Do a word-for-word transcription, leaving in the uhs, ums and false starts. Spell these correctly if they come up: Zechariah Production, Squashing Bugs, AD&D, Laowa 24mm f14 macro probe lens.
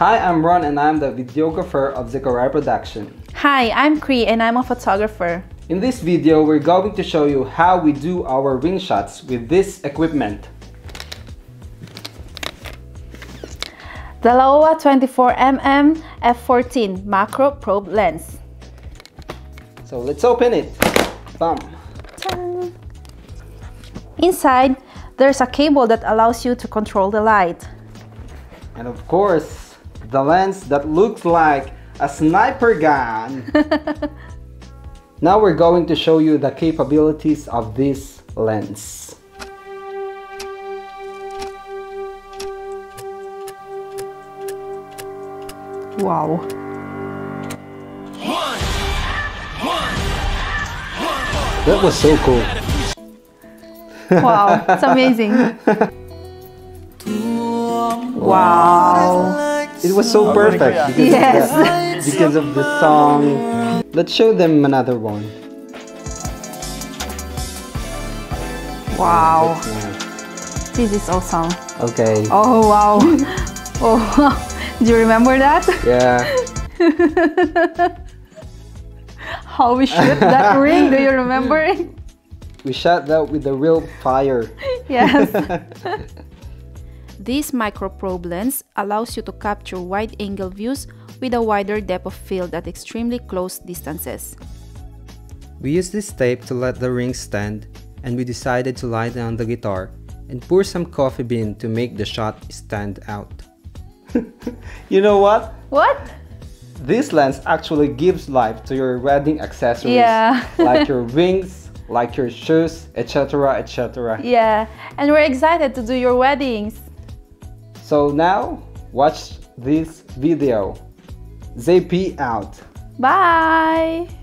Hi, I'm Ron and I'm the videographer of Zechariah Production. Hi, I'm Cree and I'm a photographer. In this video, we're going to show you how we do our ring shots with this equipment. The Laowa twenty-four millimeter f fourteen macro probe lens. So let's open it. Bam. Inside, there's a cable that allows you to control the light. And of course, the lens that looks like a sniper gun. Now we're going to show you the capabilities of this lens. Wow. That was so cool. Wow, it's amazing. Wow. It was so perfect because, yes. of, the, because of the song. Let's show them another one. Wow. Nice. This is awesome. Okay. Oh, wow. Oh, wow. Do you remember that? Yeah. How we shoot that ring, do you remember it? We shot that with the real fire. Yes. This micro probe lens allows you to capture wide angle views with a wider depth of field at extremely close distances. We used this tape to let the ring stand, and we decided to lie down the guitar and pour some coffee bean to make the shot stand out. You know what? What? This lens actually gives life to your wedding accessories, yeah. Like your rings, like your shoes, et cetera, et cetera. Yeah, and we're excited to do your weddings. So now, watch this video. Z P out. Bye!